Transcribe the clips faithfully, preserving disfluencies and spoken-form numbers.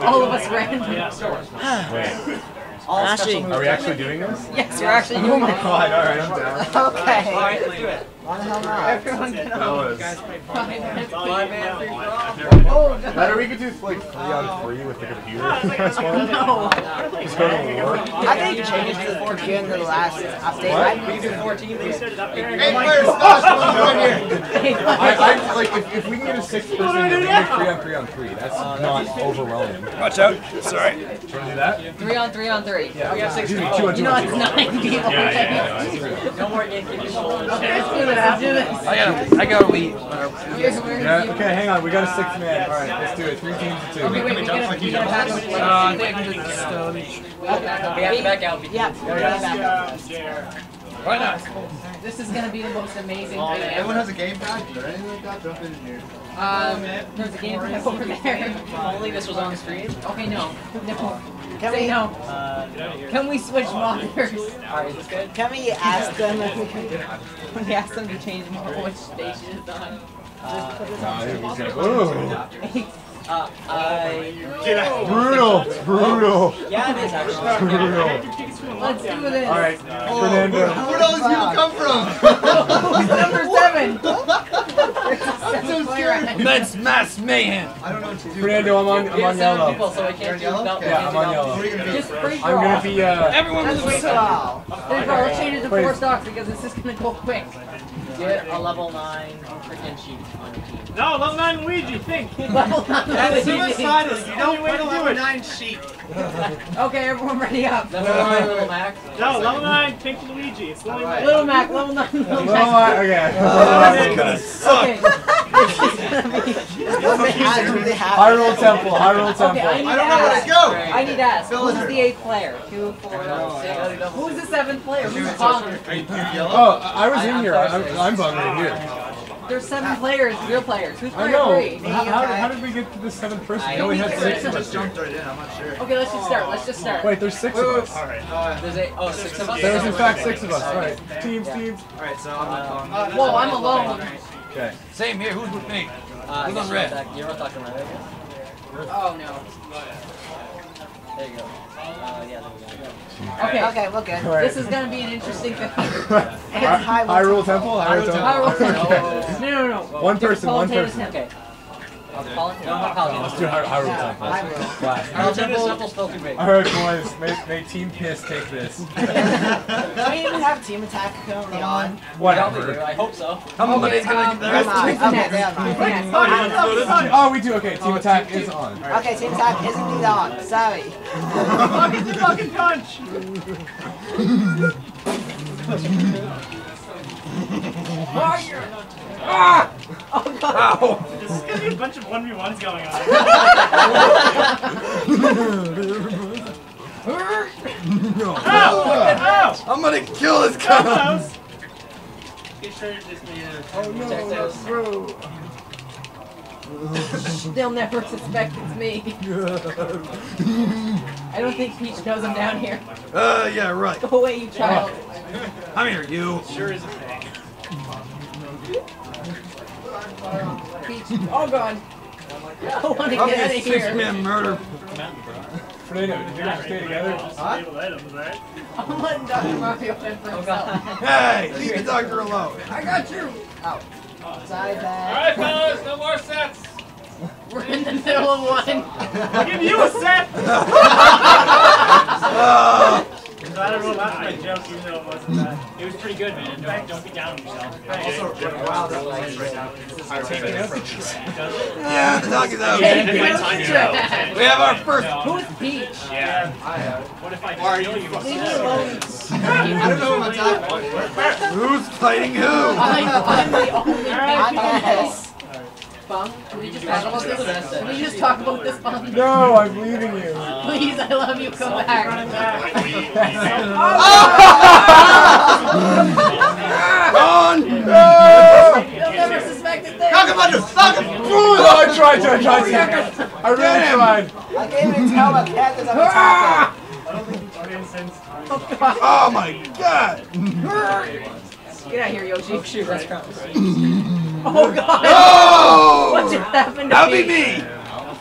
all of us randomly. Actually, are we actually doing this? Yes, we're actually doing it. Oh my god, alright, I'm down. Okay. Alright, let's do it. Why the hell not? Everyone can help. Better, we could do like three on three with the computer. No. Just go to war. I think you changed to fourteen in the last update. We could do fourteen. Hey, players, stop! I'm like, if we can get a six person, then we can do three on three on three. That's not overwhelming. Watch out. Sorry. Do you want to do that? Three on three on three. Yeah, we have six. You know it's nine people. No more gatekeepers. Let's do this. Let's do this. I gotta. I gotta leave. Yeah. Okay, hang on. We got a six man. All right, let's do it. Three teams of two. Okay, wait. We gotta. We gotta pass. Uh, we have to back out. Yeah. Why not? This is gonna be the most amazing thing. Everyone has a game pad or anything like that. Jump in here. Um, there's a game pad over there. Only this was on screen. Okay, no. No. Can Say we, no. Uh, Can we switch monitors? Can we ask them when we ask them to change which station it's on? Uh, uh, Just ooh. Uh, uh, brutal. Brutal. Yeah, it is actually. Brutal. Let's do this. All right, oh, Fernando. Where do those people come from? Number seven. I'm so scared. Let's mass mayhem. I don't know what to do. Fernando, I'm on, I'm on yellow. People, so I can't do yellow? Okay. Yeah, I'm on yellow. Just free for all. I'm going to be, uh... everyone was free for all. Free for all. Let's change it to four stocks because this is going to go quick. Get a level nine freaking sheet on your team. No, level nine Ouija, think. Level nine Ouija. Suicide is the only way to do it. Level nine sheet. Okay, everyone ready up. Level nine Little Mac. No, level nine think Luigi. It's Little Mac. Little Mac, level nine Little Mac. Okay. That's going to suck. Hyrule Temple, Hyrule Temple. Okay, I, need I don't know where to go. Right. I need to ask. Who's the eighth player? Two, four, oh, six. Oh, who's the seventh player? Who's Bummer? Oh, I was I, in I'm here. I'm, I'm Bummer here. There's seven players, real players. Who's player I know. Three? How, how, how did we get to the seventh person? I no, we had six. Just right jumped right in. I'm not sure. Okay, let's just start. Let's just start. Wait, there's six wait, of us. All right. Uh, there's eight. Oh, six of us. There's in fact six of us. All right. Teams, teams. All right. So I'm alone. Whoa, I'm alone. Okay. Same here, who's with me? Uh, who's on red? You're not talking red, I guess. Oh, no. There you go. Uh, yeah, there we go. Okay, okay, look good. Right. This is going to be an interesting thing. Hyrule Temple? Hyrule Temple. Hyrule Temple. Okay. No, no, no. One person, one person. Okay. I'll call it. No, I'll call it. Let's do Hyrule Temple. Hyrule Temple is still too big. Alright, boys, make, make Team Piss take this. Do we even have Team Attack going on? Whatever. I hope so. Somebody's gonna get the rest of it. Oh, we do. Okay, Team Attack is on. Okay, Team Attack isn't on. Sorry. Fucking the fucking punch! Fire! Ah! Oh god! Ow. This is gonna be a bunch of one v ones going on. No. Ow! Ow! I'm gonna kill this guy! Oh no, bro! They'll never suspect it's me. I don't think Peach knows I'm down here. Uh, yeah, right. Go away, you child. I'm here, you. Sure is a thing. Peach, all gone. I don't want to get out of here. six man murder. Fredo, did you guys stay together? Huh? I'm letting Doctor Murphy open for himself. Hey, leave the doctor alone. I got you. Ow. Sorry, bad. All right, fellas, no more sets. We're in the middle of one. I'll give you a set. uh, I'm glad everyone laughed at my jokes, even though it wasn't that. It was pretty good, man. Don't, don't be down on yourself. Also, wow, that was right now. Yeah, the dog is out. We have our first. Who's Peach? Yeah. I have. What if I just kill you? I don't know what's up. Who's fighting who? I'm the only man. Bum? Can we just talk about this? Can we just talk about this, Bum? No, I'm leaving you. Please, I love you. Come back. Gone! They'll never suspect it. Talk about the fucking fool! I tried, I tried. I really tried. I can't even tell about cat because I'm a I don't think the audience sends time. Oh my god! Get out of here, Yoshi. Oh, shoot, that's promise. Oh god! No! What just happened to me? That'll be me!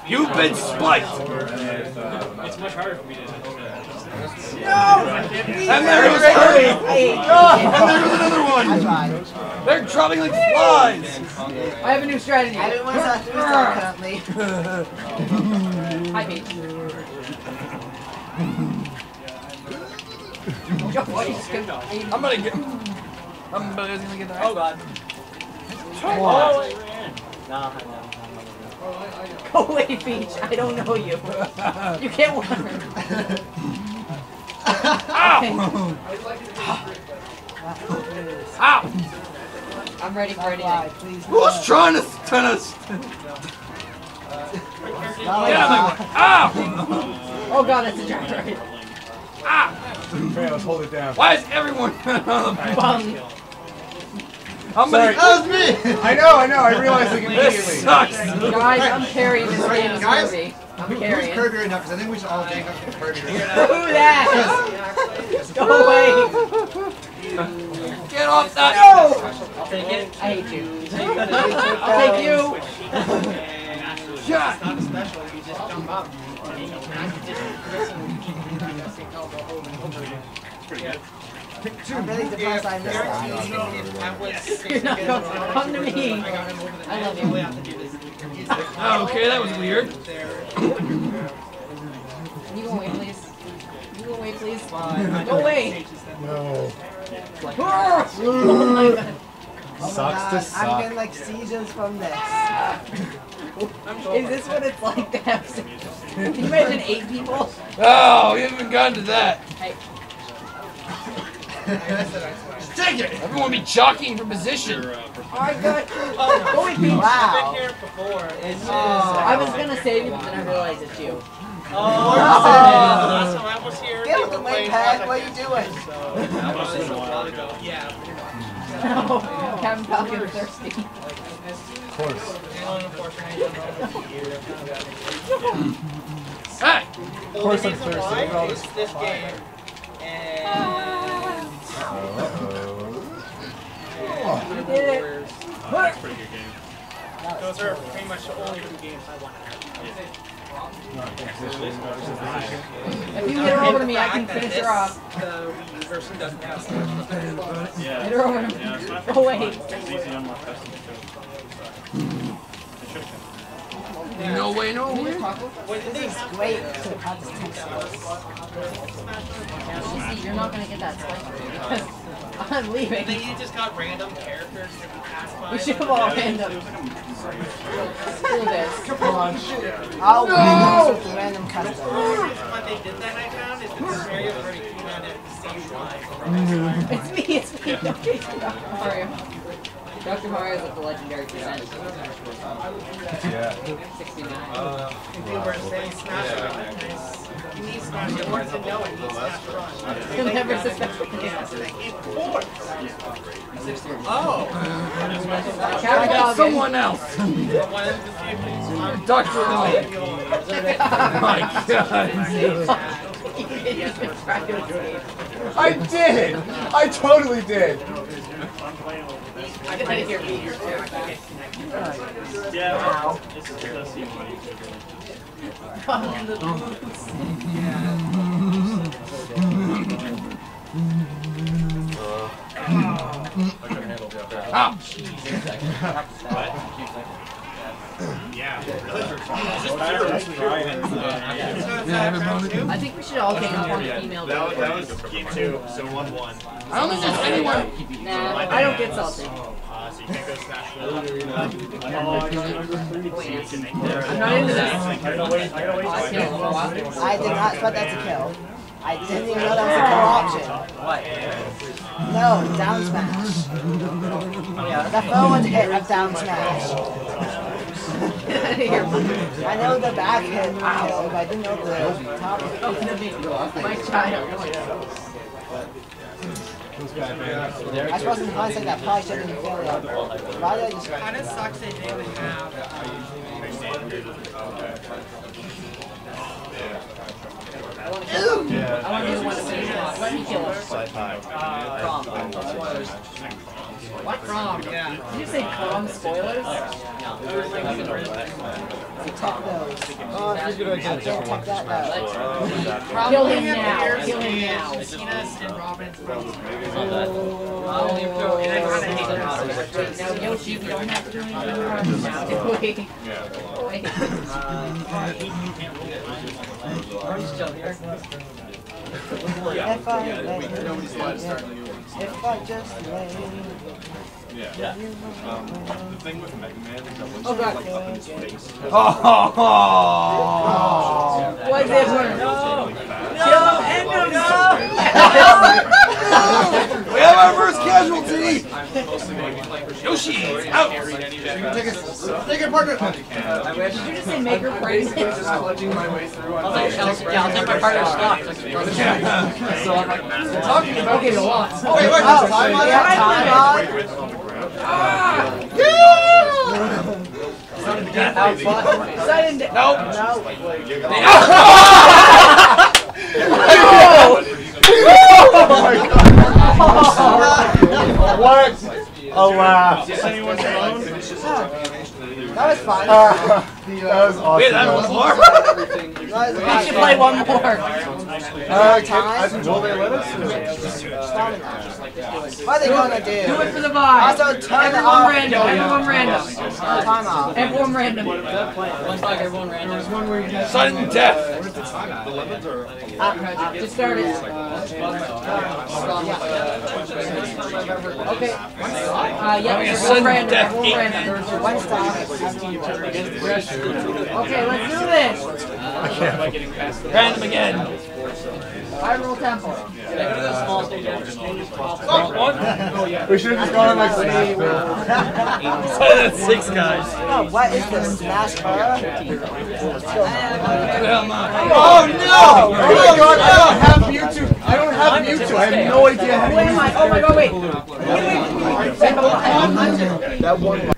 You've been spliced! much harder for me to. No! And there was Kirby! And there was another one! They're dropping like flies! I have a new strategy. I don't want to talk to myself currently. I hate you. I'm gonna get. I'm gonna get that. Oh god. Oh, nah, no. Go away, Peach. I don't know you. You can't work. Ow! Ow! I'm ready for anything. Please. Who's trying to turn us? Ow! Oh god, that's a giant right. Ah! Let's hold it down. Why is everyone on the bum? I'm sorry. That was me! I know, I know, I realized like immediately. This sucks! Guys, I'm carrying this right, game guys, Kirby. I'm carrying. Who's Kirby right now? Because I think we should all gang up with Kirby right now. Who that? Go away! Get off that! No! I'll take it. I hate you. I'll take you! Shut! It's not special, you just jump up. It's pretty good. I'm really depressed I missed that. Come to me. I love you. Oh, okay, that was weird. Can you go away, please? Can you go away, please? Go away. No. Oh sucks to suck. I'm getting like seizures from this. Is this what it's like to have can you imagine eight people? Oh, we haven't even gotten to that. Hey. Take it! Everyone be jockeying for position. I got you. Oh, no. Wow. Been here before. It's oh, I was gonna save you, but then I realized it's you. Oh, oh. Last time I was here. Get out the way, Pat. What are you doing? So, that was a while ago. Yeah. No, Captain Falcon thirsty. Of course. Hey. Of course I'm thirsty. Look at all this game. And oh. You did it. Oh, that's a pretty good game. Those are pretty much the only two games I want to have. If you get her over to me, I can finish her off. The person doesn't have stuff. Get her over to me. Go away. No way, no way. This is great. Easy, you're not going to get that stuff. I'm leaving. I think you just got random characters to pass by. We should have all random. Screw this. Come on. I'll no! With random customers. What they did that I found is that the scenario already came out at the same time. It's me, it's me. Don't chase me, Doctor Mario. Doctor Mario is at the legendary percent. Yeah. sixty-nine. Uh, if you were saying Smash Run, you need Smash Run. You want to know it needs Smash Run. You'll never suspect it. Oh! I got someone else! Doctor Mario! My god! I did! I totally did! I can hear me here too. Yeah, wow. This is just you. Ah! Yeah. I think we should all get one email. That, that was game two, so one one. I don't think there's anyone. Nah, I don't get salty. So you can't go smash that. I'm not into that. I did not expect that to kill. I didn't even know that was a kill option. What? No, down smash. That phone hit of down smash. I know the back end, wow. But I didn't know the top. Oh, it's a my child. I suppose in hindsight, that probably shouldn't have been filled up. It kind of sucks that they would have. I want to kill him. I want to do one of these. Let me kill him. What? Prom, yeah. Did you say prom spoilers? No. Oh, I figured I'd get a different one. Kill him now. Kill him now. Cena's and Robin's prom spoilers. Now, Yoshi, you don't have to do anything. Yeah. Are you still here? Yeah. If I yeah, we, nobody's allowed to start new ones. If I just lay. Yeah. yeah. Um, the thing with Mega Man is that once oh, you're like up in his face. Oh! oh, oh. oh. Why did it work? No! No! End no! no. We have our first casualty! Yoshi! Out! Take it, partner! Did you just say make her praise? I'm just clutching my way through. I was like, yeah, I'll take my partner's stuff. Yeah. So I'm like, talking about it a lot. Oh, wait, wait, oh, time on it. Time on it. Ah! Yeah! Get out, bud. Nope. No. What? Oh, wow. That was fun. That was awesome. Wait, that was more? We should play one more. Uh, time? Will they let us? What are they gonna do? Do it for the vibe. Also, time off. Random. Everyone random. Time off. Everyone random. One bug, everyone random. Sudden death. Uh, just started. Okay. Uh, yeah. Everyone random. Everyone random. One stop. Okay, let's do this. I can't. Random again. I roll tempo. We should have just gone on like Smash Bros. Six guys. Oh, what is this? Smash Bros? Oh no! Oh my god, I don't have Mewtwo. I don't have Mewtwo. I have no idea how to use it. Oh my god, wait. That one.